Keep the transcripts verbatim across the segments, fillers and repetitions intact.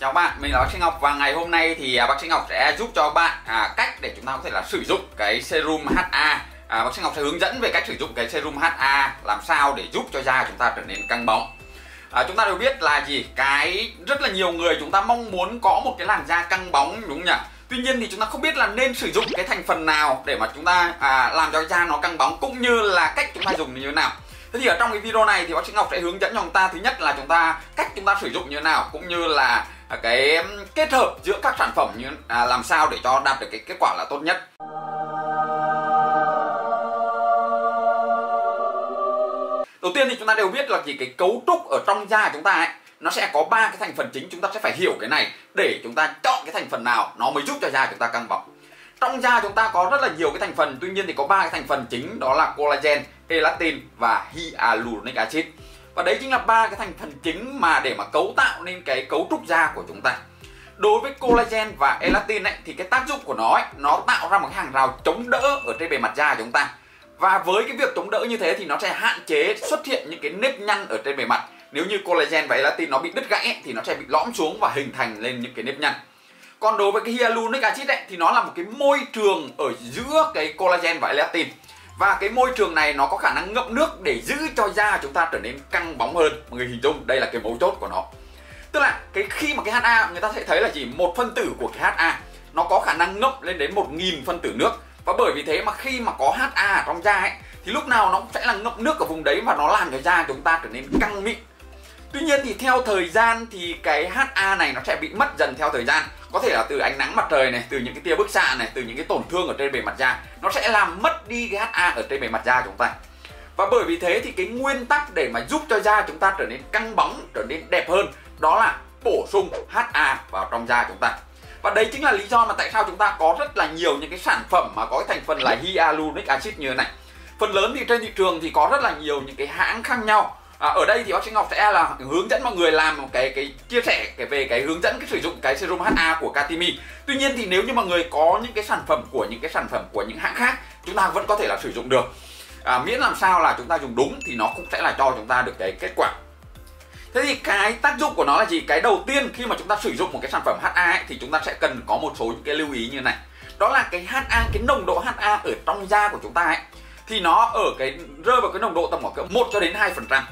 Chào bạn, mình là bác sĩ Ngọc và ngày hôm nay thì bác sĩ Ngọc sẽ giúp cho bạn à, cách để chúng ta có thể là sử dụng cái serum hát a. à, Bác sĩ Ngọc sẽ hướng dẫn về cách sử dụng cái serum hát a làm sao để giúp cho da chúng ta trở nên căng bóng. à, Chúng ta đều biết là gì? Cái rất là nhiều người chúng ta mong muốn có một cái làn da căng bóng, đúng không nhỉ? Tuy nhiên thì chúng ta không biết là nên sử dụng cái thành phần nào để mà chúng ta à, làm cho da nó căng bóng, cũng như là cách chúng ta dùng như thế nào. Thế thì ở trong cái video này thì bác sĩ Ngọc sẽ hướng dẫn cho chúng ta, thứ nhất là chúng ta cách chúng ta sử dụng như thế nào, cũng như là cái kết hợp giữa các sản phẩm như à, làm sao để cho đạt được cái kết quả là tốt nhất. Đầu tiên thì chúng ta đều biết là chỉ cái cấu trúc ở trong da chúng ta ấy, nó sẽ có ba cái thành phần chính, chúng ta sẽ phải hiểu cái này để chúng ta chọn cái thành phần nào nó mới giúp cho da chúng ta căng bóng. Trong da chúng ta có rất là nhiều cái thành phần, tuy nhiên thì có ba cái thành phần chính, đó là collagen, elastin và hyaluronic acid. Và đấy chính là ba cái thành phần chính mà để mà cấu tạo nên cái cấu trúc da của chúng ta. Đối với collagen và elastin ấy, thì cái tác dụng của nó ấy, nó tạo ra một cái hàng rào chống đỡ ở trên bề mặt da chúng ta. Và với cái việc chống đỡ như thế thì nó sẽ hạn chế xuất hiện những cái nếp nhăn ở trên bề mặt. Nếu như collagen và elastin nó bị đứt gãy ấy, thì nó sẽ bị lõm xuống và hình thành lên những cái nếp nhăn. Còn đối với cái hyaluronic acid ấy, thì nó là một cái môi trường ở giữa cái collagen và elastin. Và cái môi trường này nó có khả năng ngậm nước để giữ cho da chúng ta trở nên căng bóng hơn. Mọi người hình dung đây là cái mấu chốt của nó. Tức là cái khi mà cái hát a, người ta sẽ thấy là chỉ một phân tử của cái hát a nó có khả năng ngậm lên đến một nghìn phân tử nước. Và bởi vì thế mà khi mà có hát a trong da ấy, thì lúc nào nó cũng sẽ là ngậm nước ở vùng đấy và nó làm cho da chúng ta trở nên căng mịn. Tuy nhiên thì theo thời gian thì cái hát a này nó sẽ bị mất dần theo thời gian. Có thể là từ ánh nắng mặt trời này, từ những cái tia bức xạ này, từ những cái tổn thương ở trên bề mặt da, nó sẽ làm mất đi cái hát a ở trên bề mặt da chúng ta. Và bởi vì thế thì cái nguyên tắc để mà giúp cho da chúng ta trở nên căng bóng, trở nên đẹp hơn, đó là bổ sung hát a vào trong da chúng ta. Và đấy chính là lý do mà tại sao chúng ta có rất là nhiều những cái sản phẩm mà có cái thành phần là hyaluronic acid như thế này. Phần lớn thì trên thị trường thì có rất là nhiều những cái hãng khác nhau. À, ở đây thì bác sĩ Ngọc sẽ là hướng dẫn mọi người làm một cái cái chia sẻ cái về cái hướng dẫn cái sử dụng cái serum hát a của Katimi. Tuy nhiên thì nếu như mọi người có những cái sản phẩm của những cái sản phẩm của những hãng khác, chúng ta vẫn có thể là sử dụng được. À, miễn làm sao là chúng ta dùng đúng thì nó cũng sẽ là cho chúng ta được cái kết quả. Thế thì cái tác dụng của nó là gì? Cái đầu tiên khi mà chúng ta sử dụng một cái sản phẩm hát a ấy, thì chúng ta sẽ cần có một số những cái lưu ý như này. Đó là cái hát a, cái nồng độ hát a ở trong da của chúng ta ấy, thì nó ở cái rơi vào cái nồng độ tầm khoảng một cho đến hai phần trăm.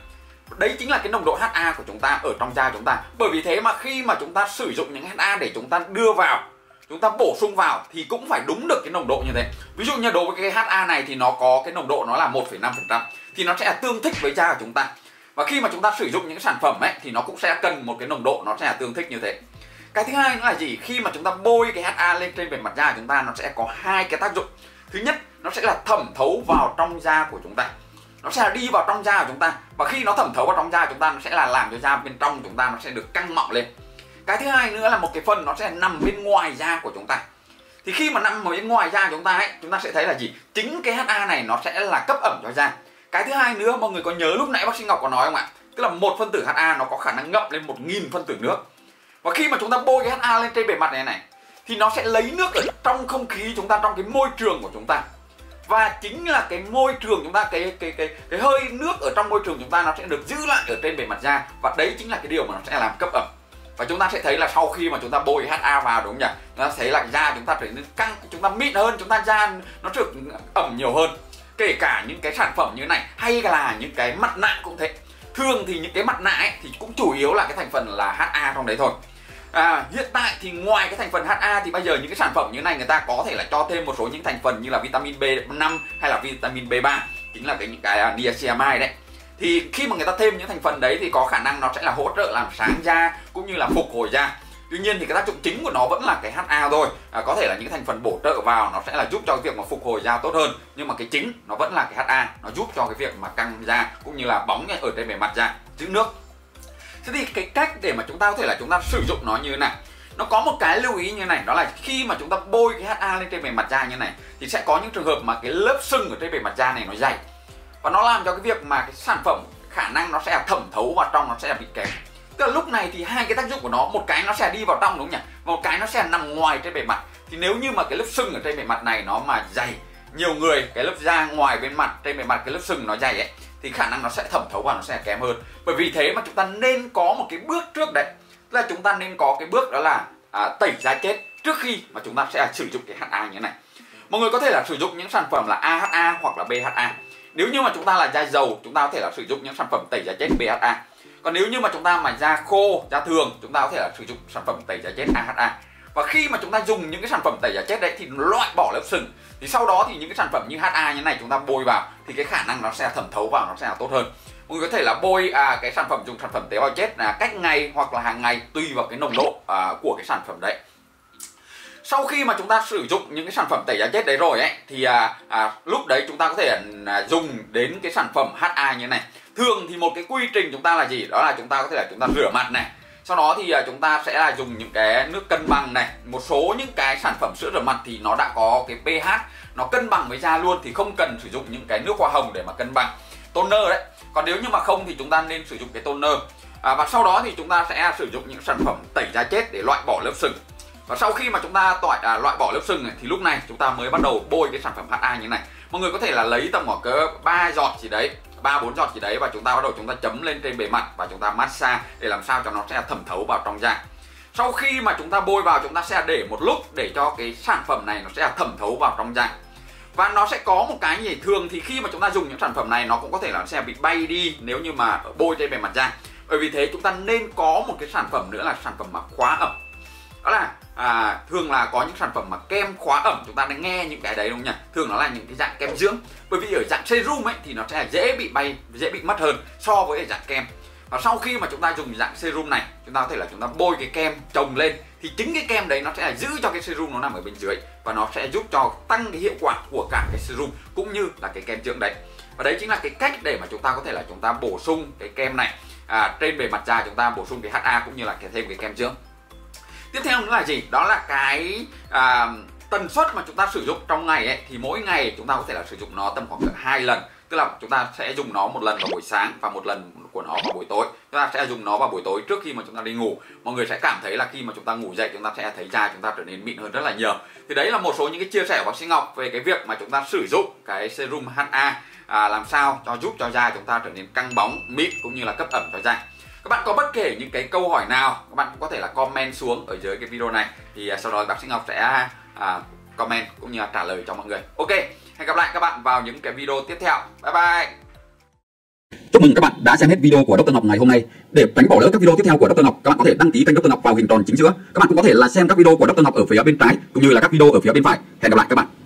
Đấy chính là cái nồng độ hát a của chúng ta ở trong da chúng ta. Bởi vì thế mà khi mà chúng ta sử dụng những hát a để chúng ta đưa vào, chúng ta bổ sung vào thì cũng phải đúng được cái nồng độ như thế. Ví dụ như đối với cái hát a này thì nó có cái nồng độ nó là một phẩy năm phần trăm, thì nó sẽ tương thích với da của chúng ta. Và khi mà chúng ta sử dụng những sản phẩm ấy thì nó cũng sẽ cần một cái nồng độ nó sẽ tương thích như thế. Cái thứ hai nữa là gì? Khi mà chúng ta bôi cái hát a lên trên bề mặt da của chúng ta, nó sẽ có hai cái tác dụng. Thứ nhất, nó sẽ là thẩm thấu vào trong da của chúng ta. Nó sẽ đi vào trong da của chúng ta. Và khi nó thẩm thấu vào trong da chúng ta, nó sẽ là làm cho da bên trong chúng ta nó sẽ được căng mọng lên. Cái thứ hai nữa là một cái phần nó sẽ nằm bên ngoài da của chúng ta. Thì khi mà nằm ở bên ngoài da chúng ta ấy, chúng ta sẽ thấy là gì? Chính cái hát a này nó sẽ là cấp ẩm cho da. Cái thứ hai nữa, mọi người có nhớ lúc nãy bác sĩ Ngọc có nói không ạ? Tức là một phân tử hát a nó có khả năng ngậm lên một nghìn phân tử nước. Và khi mà chúng ta bôi cái hát a lên trên bề mặt này này thì nó sẽ lấy nước ở trong không khí chúng ta, trong cái môi trường của chúng ta. Và chính là cái môi trường chúng ta, cái cái cái cái hơi nước ở trong môi trường chúng ta nó sẽ được giữ lại ở trên bề mặt da. Và đấy chính là cái điều mà nó sẽ làm cấp ẩm. Và chúng ta sẽ thấy là sau khi mà chúng ta bôi hát a vào, đúng không nhỉ? Chúng ta thấy là da chúng ta trở nên căng, chúng ta mịn hơn, chúng ta da nó được ẩm nhiều hơn. Kể cả những cái sản phẩm như thế này hay là những cái mặt nạ cũng thế. Thường thì những cái mặt nạ ấy, thì cũng chủ yếu là cái thành phần là hát a trong đấy thôi. À, hiện tại thì ngoài cái thành phần hát a thì bây giờ những cái sản phẩm như này người ta có thể là cho thêm một số những thành phần như là vitamin B năm hay là vitamin B ba, chính là cái những cái niacinamide đấy. Thì khi mà người ta thêm những thành phần đấy thì có khả năng nó sẽ là hỗ trợ làm sáng da cũng như là phục hồi da. Tuy nhiên thì cái tác dụng chính của nó vẫn là cái hát a thôi. À, có thể là những thành phần bổ trợ vào nó sẽ là giúp cho cái việc mà phục hồi da tốt hơn, nhưng mà cái chính nó vẫn là cái hát a, nó giúp cho cái việc mà căng da cũng như là bóng ở trên bề mặt da, giữ nước. Thế thì cái cách để mà chúng ta có thể là chúng ta sử dụng nó như thế này, nó có một cái lưu ý như thế này, đó là khi mà chúng ta bôi cái hát a lên trên bề mặt da như thế này thì sẽ có những trường hợp mà cái lớp sưng ở trên bề mặt da này nó dày và nó làm cho cái việc mà cái sản phẩm khả năng nó sẽ thẩm thấu vào trong nó sẽ bị kém. Tức là lúc này thì hai cái tác dụng của nó, một cái nó sẽ đi vào trong, đúng không nhỉ? Một cái nó sẽ nằm ngoài trên bề mặt. Thì nếu như mà cái lớp sưng ở trên bề mặt này nó mà dày, nhiều người cái lớp da ngoài bên mặt, trên bề mặt cái lớp sưng nó dày ấy, thì khả năng nó sẽ thẩm thấu và nó sẽ kém hơn. Bởi vì thế mà chúng ta nên có một cái bước trước đấy. Tức là chúng ta nên có cái bước đó là à, tẩy da chết trước khi mà chúng ta sẽ à, sử dụng cái hát a như thế này. Mọi người có thể là sử dụng những sản phẩm là a hát a hoặc là bê hát a. Nếu như mà chúng ta là da dầu, chúng ta có thể là sử dụng những sản phẩm tẩy da chết bê hát a. Còn nếu như mà chúng ta mà da khô, da thường, chúng ta có thể là sử dụng sản phẩm tẩy da chết a hát a. Và khi mà chúng ta dùng những cái sản phẩm tẩy da chết đấy thì loại bỏ lớp sừng. Thì sau đó thì những cái sản phẩm như hát a như này chúng ta bôi vào thì cái khả năng nó sẽ thẩm thấu vào, nó sẽ là tốt hơn. Mọi người có thể là bôi à, cái sản phẩm dùng sản phẩm tế bào chết là cách ngày hoặc là hàng ngày tùy vào cái nồng độ à, của cái sản phẩm đấy. Sau khi mà chúng ta sử dụng những cái sản phẩm tẩy da chết đấy rồi ấy thì à, à, lúc đấy chúng ta có thể à, dùng đến cái sản phẩm hát a như này. Thường thì một cái quy trình chúng ta là gì? Đó là chúng ta có thể là chúng ta rửa mặt này. Sau đó thì à, chúng ta sẽ là dùng những cái nước cân bằng này. Một số những cái sản phẩm sữa rửa mặt thì nó đã có cái pH nó cân bằng với da luôn, thì không cần sử dụng những cái nước hoa hồng để mà cân bằng toner đấy. Còn nếu như mà không thì chúng ta nên sử dụng cái toner. à, Và sau đó thì chúng ta sẽ sử dụng những sản phẩm tẩy da chết để loại bỏ lớp sừng. Và sau khi mà chúng ta tỏi, à, loại bỏ lớp sừng này, thì lúc này chúng ta mới bắt đầu bôi cái sản phẩm hát a như thế này. Mọi người có thể là lấy tầm khoảng cỡ ba giọt gì đấy, ba bốn giọt gì đấy, và chúng ta bắt đầu chúng ta chấm lên trên bề mặt và chúng ta massage để làm sao cho nó sẽ thẩm thấu vào trong da. Sau khi mà chúng ta bôi vào, chúng ta sẽ để một lúc để cho cái sản phẩm này nó sẽ thẩm thấu vào trong da. Và nó sẽ có một cái gì, thường thì khi mà chúng ta dùng những sản phẩm này nó cũng có thể là nó sẽ bị bay đi nếu như mà bôi trên bề mặt da. Bởi vì thế chúng ta nên có một cái sản phẩm nữa là sản phẩm mà khóa ẩm. Đó là à, thường là có những sản phẩm mà kem khóa ẩm, chúng ta đã nghe những cái đấy đúng không nhỉ? Thường nó là những cái dạng kem dưỡng. Bởi vì ở dạng serum ấy thì nó sẽ dễ bị bay, dễ bị mất hơn so với dạng kem. Và sau khi mà chúng ta dùng dạng serum này, chúng ta có thể là chúng ta bôi cái kem chồng lên, thì chính cái kem đấy nó sẽ giữ cho cái serum nó nằm ở bên dưới và nó sẽ giúp cho tăng cái hiệu quả của cả cái serum cũng như là cái kem dưỡng đấy. Và đấy chính là cái cách để mà chúng ta có thể là chúng ta bổ sung cái kem này à, trên bề mặt da chúng ta bổ sung cái hát a cũng như là cái thêm cái kem dưỡng. Tiếp theo nữa là gì? Đó là cái à, tần suất mà chúng ta sử dụng trong ngày ấy, thì mỗi ngày chúng ta có thể là sử dụng nó tầm khoảng hai lần. Tức là chúng ta sẽ dùng nó một lần vào buổi sáng và một lần của nó vào buổi tối. Chúng ta sẽ dùng nó vào buổi tối trước khi mà chúng ta đi ngủ. Mọi người sẽ cảm thấy là khi mà chúng ta ngủ dậy chúng ta sẽ thấy da chúng ta trở nên mịn hơn rất là nhiều. Thì đấy là một số những cái chia sẻ của bác sĩ Ngọc về cái việc mà chúng ta sử dụng cái serum hát a à, làm sao cho giúp cho da chúng ta trở nên căng bóng, mịn cũng như là cấp ẩm cho da. Các bạn có bất kể những cái câu hỏi nào, các bạn cũng có thể là comment xuống ở dưới cái video này. Thì sau đó bác sĩ Ngọc sẽ à, comment cũng như là trả lời cho mọi người. Ok, hẹn gặp lại các bạn vào những cái video tiếp theo. Bye bye. Chúc mừng các bạn đã xem hết video của Dr Ngọc ngày hôm nay. Để tránh bỏ lỡ các video tiếp theo của Dr Ngọc, các bạn có thể đăng ký kênh Dr Ngọc vào hình tròn chính giữa. Các bạn cũng có thể là xem các video của Dr Ngọc ở phía bên trái cũng như là các video ở phía bên phải. Hẹn gặp lại các bạn.